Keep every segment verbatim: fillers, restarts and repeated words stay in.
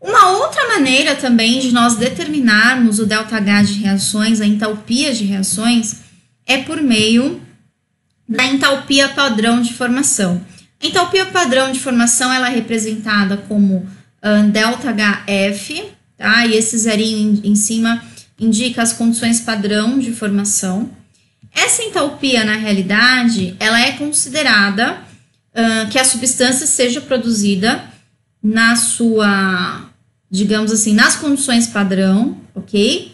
Uma outra maneira também de nós determinarmos o delta agá de reações, a entalpia de reações, é por meio da entalpia padrão de formação. A entalpia padrão de formação ela é representada como um, delta agá efe, tá? E esse zerinho em, em cima indica as condições padrão de formação. Essa entalpia, na realidade, ela é considerada uh, que a substância seja produzida na sua, digamos assim, nas condições padrão, ok?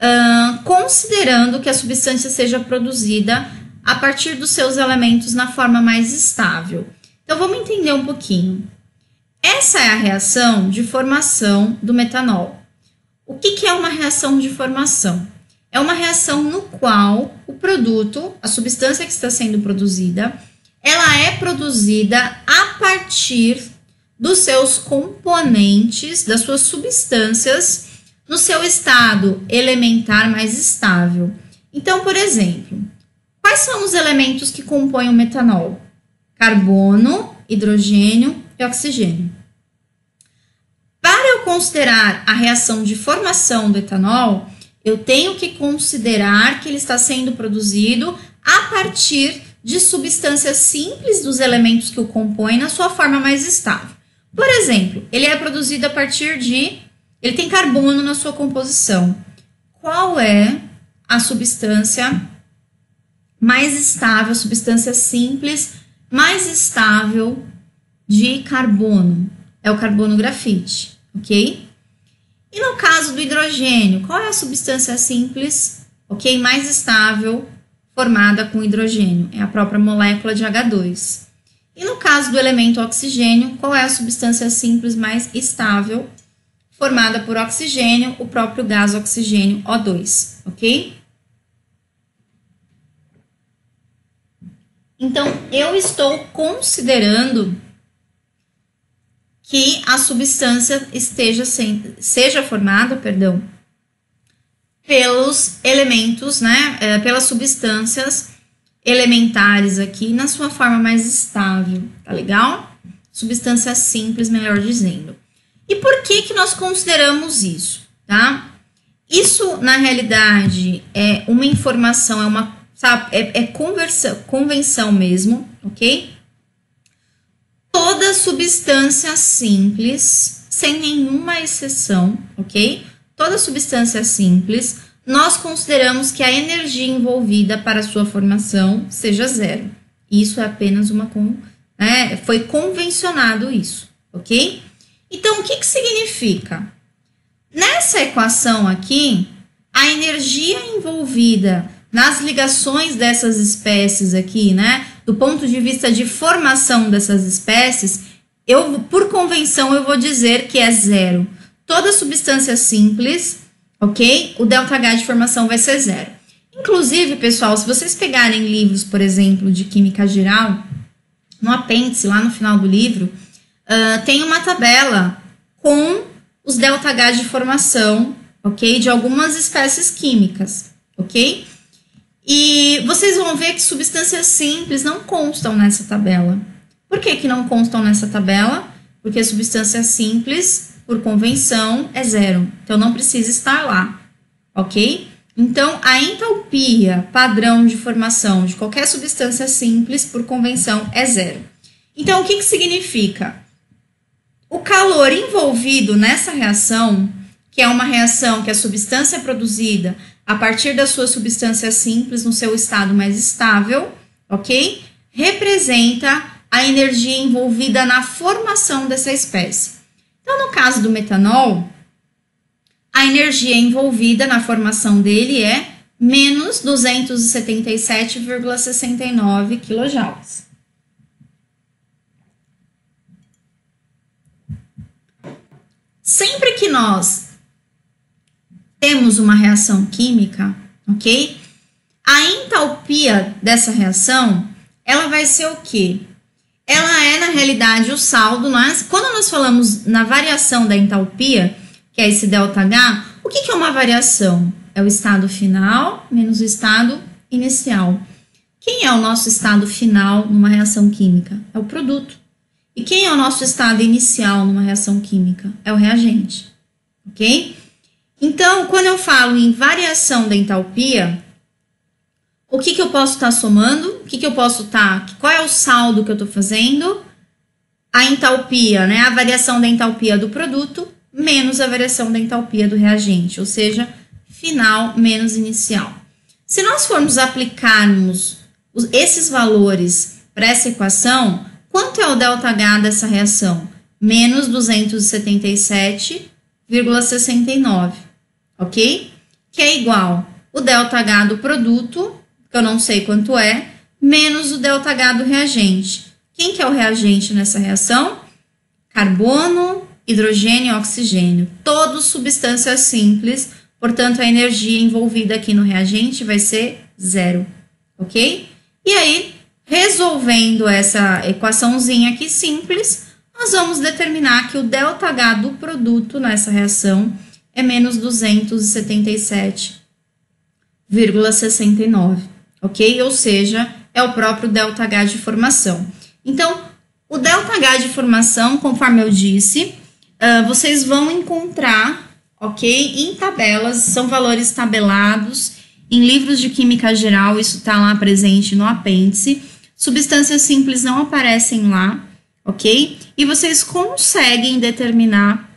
Uh, considerando que a substância seja produzida a partir dos seus elementos na forma mais estável. Então, vamos entender um pouquinho. Essa é a reação de formação do metanol. O que que é uma reação de formação? É uma reação no qual o produto, a substância que está sendo produzida, ela é produzida a partir dos seus componentes, das suas substâncias, no seu estado elementar mais estável. Então, por exemplo, quais são os elementos que compõem o metanol? Carbono, hidrogênio e oxigênio. Para eu considerar a reação de formação do etanol, eu tenho que considerar que ele está sendo produzido a partir de substâncias simples dos elementos que o compõem na sua forma mais estável. Por exemplo, ele é produzido a partir de... ele tem carbono na sua composição. Qual é a substância mais estável, a substância simples mais estável de carbono? É o carbono grafite, ok? E no caso do hidrogênio, qual é a substância simples, ok, mais estável formada com hidrogênio? É a própria molécula de agá dois. E no caso do elemento oxigênio, qual é a substância simples mais estável formada por oxigênio? O próprio gás oxigênio, ó dois, ok? Então, eu estou considerando que a substância esteja sem, seja formada, perdão, pelos elementos, né, é, pelas substâncias elementares aqui na sua forma mais estável, tá legal? Substância simples, melhor dizendo. E por que que nós consideramos isso, tá? Isso, na realidade, é uma informação, é uma, sabe, é, é conversa, convenção mesmo, ok? Toda substância simples, sem nenhuma exceção, ok? Toda substância simples, nós consideramos que a energia envolvida para sua formação seja zero. Isso é apenas uma... né, foi convencionado isso, ok? Então, o que que significa? Nessa equação aqui, a energia envolvida nas ligações dessas espécies aqui, né? Do ponto de vista de formação dessas espécies, eu, por convenção, eu vou dizer que é zero. Toda substância simples, ok? O delta agá de formação vai ser zero. Inclusive, pessoal, se vocês pegarem livros, por exemplo, de Química Geral, no apêndice, lá no final do livro, uh, tem uma tabela com os delta agá de formação, ok? De algumas espécies químicas, ok? E vocês vão ver que substâncias simples não constam nessa tabela. Por que que não constam nessa tabela? Porque substância simples, por convenção, é zero. Então, não precisa estar lá, ok? Então, a entalpia padrão de formação de qualquer substância simples, por convenção, é zero. Então, o que que significa? O calor envolvido nessa reação, que é uma reação que a substância é produzida a partir da sua substância simples, no seu estado mais estável, ok? Representa a energia envolvida na formação dessa espécie. Então, no caso do metanol, a energia envolvida na formação dele é menos duzentos e setenta e sete vírgula sessenta e nove kJ. Sempre que nós temos uma reação química, ok? A entalpia dessa reação, ela vai ser o quê? Ela é, na realidade, o saldo. Nós, quando nós falamos na variação da entalpia, que é esse delta agá, o que que é uma variação? É o estado final menos o estado inicial. Quem é o nosso estado final numa reação química? É o produto. E quem é o nosso estado inicial numa reação química? É o reagente, ok? Então, quando eu falo em variação da entalpia, o que, que eu posso estar tá somando? O que, que eu posso estar... Tá, qual é o saldo que eu estou fazendo? A entalpia, né? A variação da entalpia do produto menos a variação da entalpia do reagente, ou seja, final menos inicial. Se nós formos aplicarmos esses valores para essa equação, quanto é o ΔH dessa reação? Menos duzentos e setenta e sete vírgula sessenta e nove, ok? Que é igual o ΔH do produto, que eu não sei quanto é, menos o ΔH do reagente. Quem que é o reagente nessa reação? Carbono, hidrogênio e oxigênio. Todos substâncias simples, portanto, a energia envolvida aqui no reagente vai ser zero, ok? E aí, resolvendo essa equaçãozinha aqui simples, nós vamos determinar que o ΔH do produto nessa reação é menos duzentos e setenta e sete vírgula sessenta e nove, ok? Ou seja, é o próprio ΔH de formação. Então, o ΔH de formação, conforme eu disse, uh, vocês vão encontrar, ok, em tabelas, são valores tabelados, em livros de química geral, isso está lá presente no apêndice, substâncias simples não aparecem lá, ok? E vocês conseguem determinar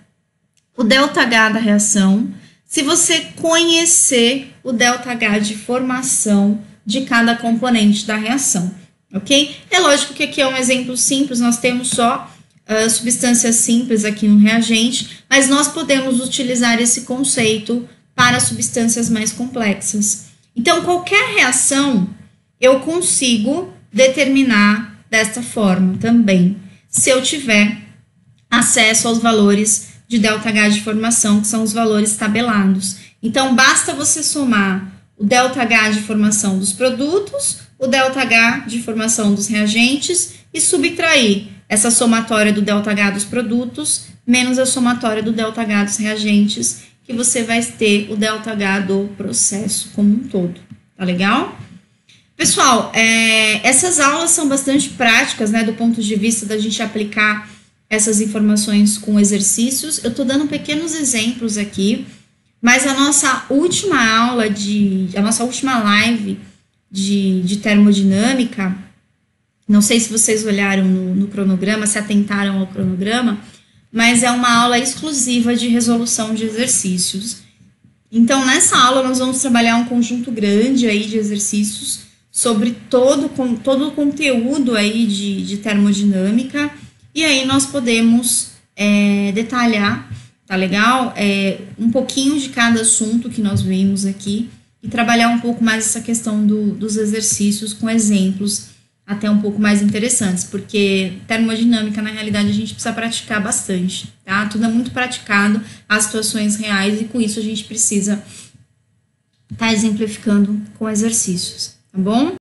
o ΔH da reação se você conhecer o ΔH de formação de cada componente da reação. Ok? É lógico que aqui é um exemplo simples, nós temos só uh, substâncias simples aqui no reagente, mas nós podemos utilizar esse conceito para substâncias mais complexas. Então, qualquer reação eu consigo determinar desta forma também, se eu tiver acesso aos valores de ΔH de formação, que são os valores tabelados. Então, basta você somar o ΔH de formação dos produtos, o ΔH de formação dos reagentes e subtrair essa somatória do ΔH dos produtos menos a somatória do ΔH dos reagentes, que você vai ter o ΔH do processo como um todo, tá legal? Pessoal, é, essas aulas são bastante práticas, né, do ponto de vista da gente aplicar essas informações com exercícios. Eu tô dando pequenos exemplos aqui, mas a nossa última aula, de, a nossa última live De, de termodinâmica, não sei se vocês olharam no, no cronograma, se atentaram ao cronograma, mas é uma aula exclusiva de resolução de exercícios. Então, nessa aula nós vamos trabalhar um conjunto grande aí de exercícios sobre todo, com, todo o conteúdo aí de, de termodinâmica, e aí nós podemos é, detalhar, tá legal? É, um pouquinho de cada assunto que nós vimos aqui, e trabalhar um pouco mais essa questão do, dos exercícios com exemplos até um pouco mais interessantes, porque termodinâmica, na realidade, a gente precisa praticar bastante, tá? Tudo é muito praticado, as situações reais, e com isso a gente precisa estar exemplificando com exercícios, tá bom?